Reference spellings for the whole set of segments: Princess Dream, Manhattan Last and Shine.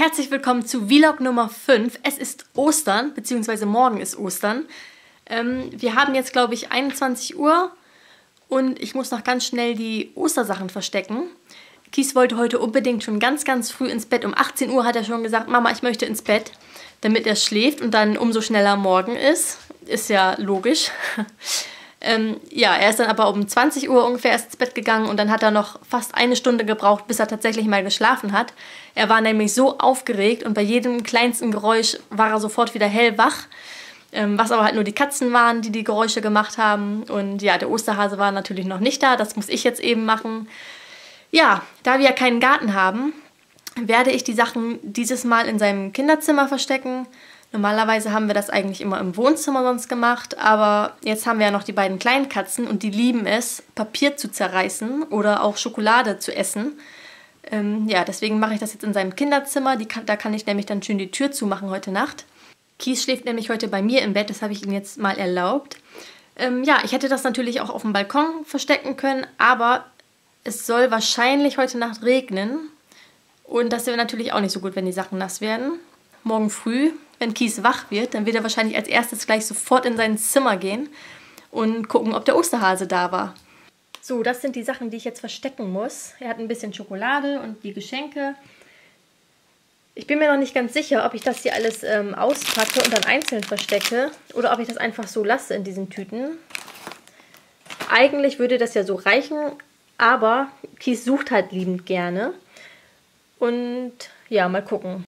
Herzlich willkommen zu Vlog Nummer 5. Es ist Ostern, beziehungsweise morgen ist Ostern. Wir haben jetzt, glaube ich, 21 Uhr und ich muss noch ganz schnell die Ostersachen verstecken. Kies wollte heute unbedingt schon ganz, ganz früh ins Bett. Um 18 Uhr hat er schon gesagt, Mama, ich möchte ins Bett, damit er schläft und dann umso schneller morgen ist. Ist ja logisch. Ja, er ist dann aber um 20 Uhr ungefähr erst ins Bett gegangen und dann hat er noch fast eine Stunde gebraucht, bis er tatsächlich mal geschlafen hat. Er war nämlich so aufgeregt und bei jedem kleinsten Geräusch war er sofort wieder hellwach, was aber halt nur die Katzen waren, die die Geräusche gemacht haben. Und ja, der Osterhase war natürlich noch nicht da, das muss ich jetzt eben machen. Ja, da wir ja keinen Garten haben, werde ich die Sachen dieses Mal in seinem Kinderzimmer verstecken. Normalerweise haben wir das eigentlich immer im Wohnzimmer sonst gemacht, aber jetzt haben wir ja noch die beiden kleinen Katzen und die lieben es, Papier zu zerreißen oder auch Schokolade zu essen. Ja, deswegen mache ich das jetzt in seinem Kinderzimmer, da kann ich nämlich dann schön die Tür zumachen heute Nacht. Kies schläft nämlich heute bei mir im Bett, das habe ich ihm jetzt mal erlaubt. Ja, ich hätte das natürlich auch auf dem Balkon verstecken können, aber es soll wahrscheinlich heute Nacht regnen und das wäre natürlich auch nicht so gut, wenn die Sachen nass werden. Morgen früh, wenn Kies wach wird, dann wird er wahrscheinlich als erstes gleich sofort in sein Zimmer gehen und gucken, ob der Osterhase da war. So, das sind die Sachen, die ich jetzt verstecken muss. Er hat ein bisschen Schokolade und die Geschenke. Ich bin mir noch nicht ganz sicher, ob ich das hier alles auspacke und dann einzeln verstecke oder ob ich das einfach so lasse in diesen Tüten. Eigentlich würde das ja so reichen, aber Kies sucht halt liebend gerne. Und ja, mal gucken.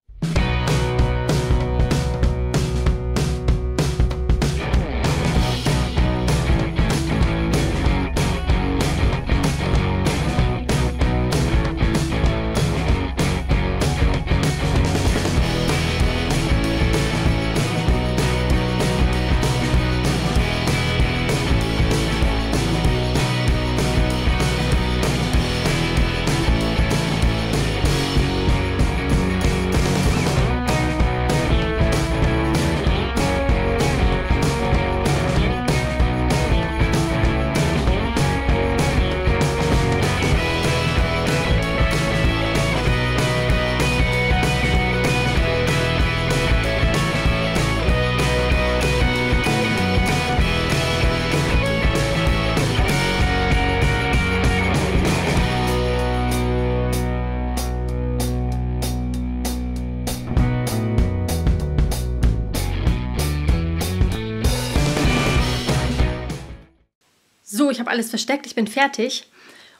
So, ich habe alles versteckt, ich bin fertig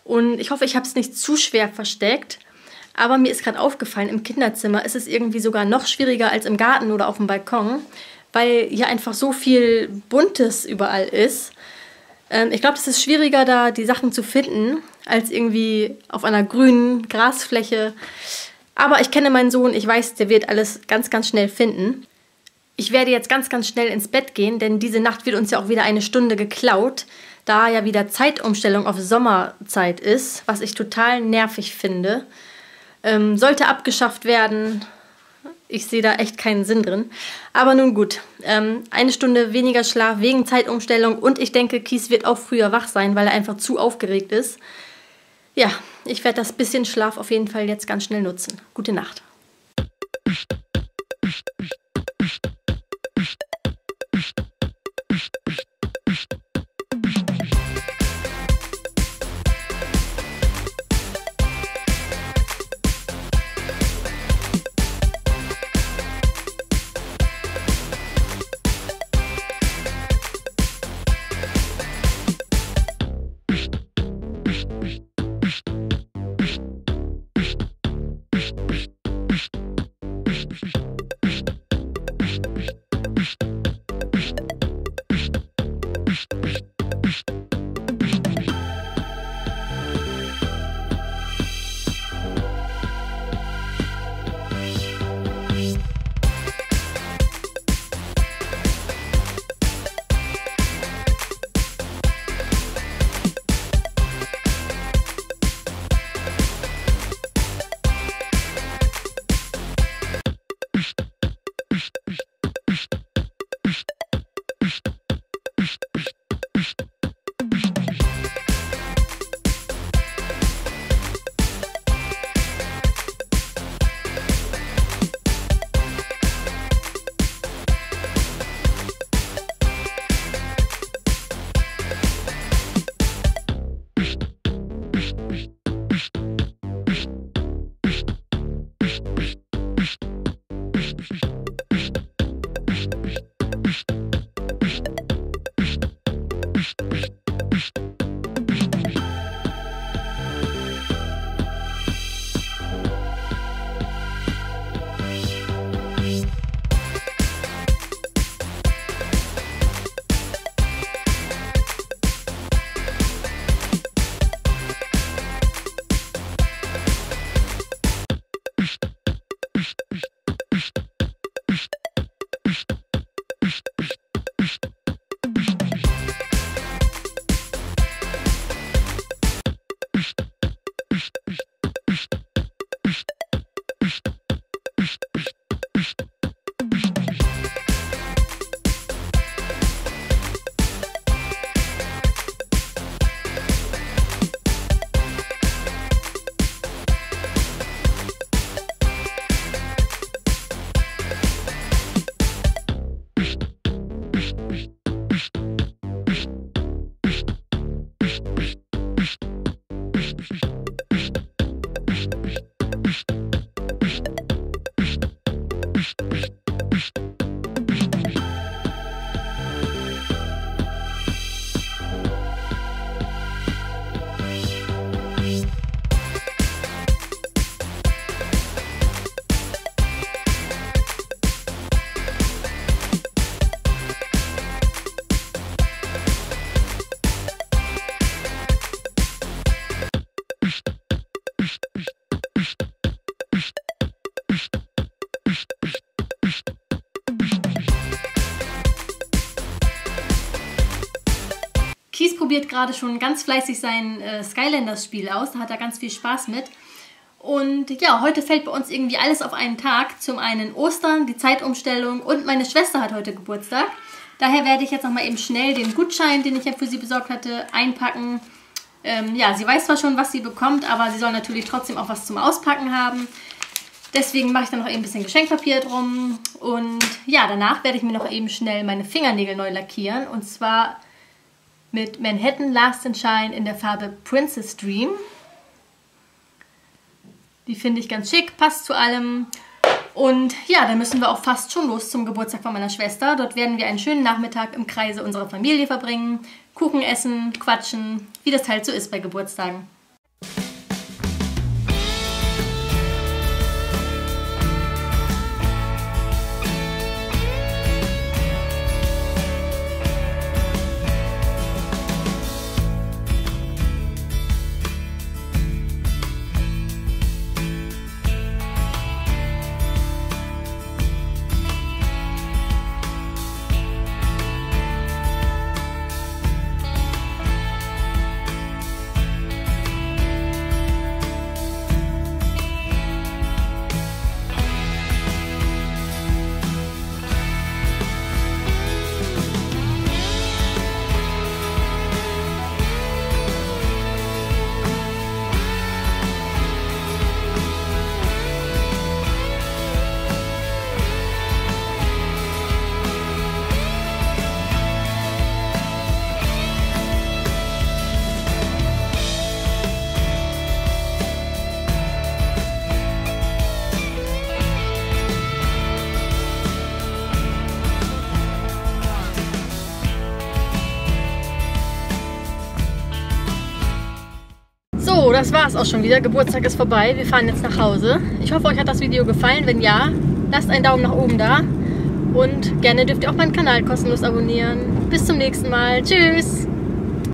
und ich hoffe, ich habe es nicht zu schwer versteckt, aber mir ist gerade aufgefallen, im Kinderzimmer ist es irgendwie sogar noch schwieriger als im Garten oder auf dem Balkon, weil hier einfach so viel Buntes überall ist. Ich glaube, es ist schwieriger, da die Sachen zu finden, als irgendwie auf einer grünen Grasfläche, aber ich kenne meinen Sohn, ich weiß, der wird alles ganz, ganz schnell finden. Ich werde jetzt ganz, ganz schnell ins Bett gehen, denn diese Nacht wird uns ja auch wieder eine Stunde geklaut, da ja wieder Zeitumstellung auf Sommerzeit ist, was ich total nervig finde. Sollte abgeschafft werden, ich sehe da echt keinen Sinn drin. Aber nun gut, eine Stunde weniger Schlaf wegen Zeitumstellung und ich denke, Kies wird auch früher wach sein, weil er einfach zu aufgeregt ist. Ja, ich werde das bisschen Schlaf auf jeden Fall jetzt ganz schnell nutzen. Gute Nacht. probiert gerade schon ganz fleißig sein Skylanders-Spiel aus. Da hat er ganz viel Spaß mit. Und ja, heute fällt bei uns irgendwie alles auf einen Tag. Zum einen Ostern, die Zeitumstellung und meine Schwester hat heute Geburtstag. Daher werde ich jetzt nochmal eben schnell den Gutschein, den ich ja für sie besorgt hatte, einpacken. Ja, sie weiß zwar schon, was sie bekommt, aber sie soll natürlich trotzdem auch was zum Auspacken haben. Deswegen mache ich dann noch eben ein bisschen Geschenkpapier drum. Und ja, danach werde ich mir noch eben schnell meine Fingernägel neu lackieren. Und zwar mit Manhattan Last and Shine in der Farbe Princess Dream. Die finde ich ganz schick, passt zu allem. Und ja, dann müssen wir auch fast schon los zum Geburtstag von meiner Schwester. Dort werden wir einen schönen Nachmittag im Kreise unserer Familie verbringen, Kuchen essen, quatschen, wie das halt so ist bei Geburtstagen. So, das war's auch schon wieder. Geburtstag ist vorbei. Wir fahren jetzt nach Hause. Ich hoffe, euch hat das Video gefallen. Wenn ja, lasst einen Daumen nach oben da. Und gerne dürft ihr auch meinen Kanal kostenlos abonnieren. Bis zum nächsten Mal. Tschüss!